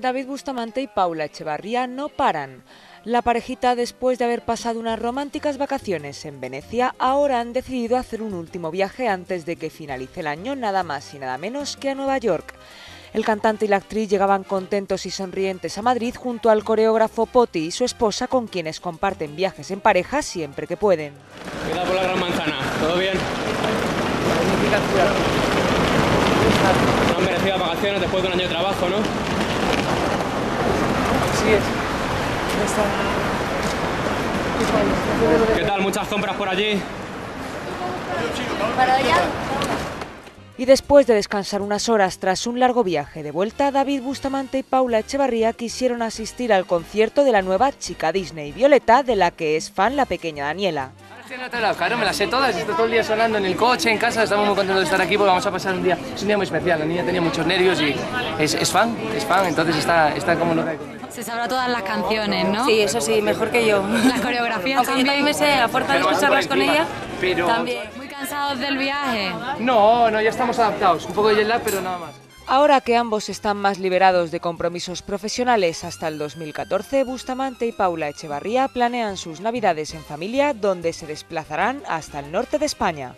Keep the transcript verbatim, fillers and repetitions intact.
David Bustamante y Paula Echevarría no paran. La parejita, después de haber pasado unas románticas vacaciones en Venecia, ahora han decidido hacer un último viaje antes de que finalice el año, nada más y nada menos que a Nueva York. El cantante y la actriz llegaban contentos y sonrientes a Madrid junto al coreógrafo Potti y su esposa, con quienes comparten viajes en pareja siempre que pueden. Mira por la gran manzana, ¿todo bien? No han merecido vacaciones después de un año de trabajo, ¿no? Así es. ¿Qué tal? ¿Muchas compras por allí? ¿Para allá? Y después de descansar unas horas tras un largo viaje de vuelta, David Bustamante y Paula Echevarría quisieron asistir al concierto de la nueva chica Disney, Violeta, de la que es fan la pequeña Daniela. Claro, me las sé todas, estoy todo el día sonando en el coche, en casa, estamos muy contentos de estar aquí porque vamos a pasar un día, es un día muy especial, la niña tenía muchos nervios y es, es fan, es fan, entonces está, está como loca. Se sabrá todas las canciones, ¿no? Sí, eso sí, mejor que yo. La coreografía también. Yo también me sé, a fuerza de escucharlas con ella, también. ¿Muy cansados del viaje? No, no, ya estamos adaptados, un poco de jet lag, pero nada más. Ahora que ambos están más liberados de compromisos profesionales hasta el dos mil catorce, Bustamante y Paula Echevarría planean sus navidades en familia, donde se desplazarán hasta el norte de España.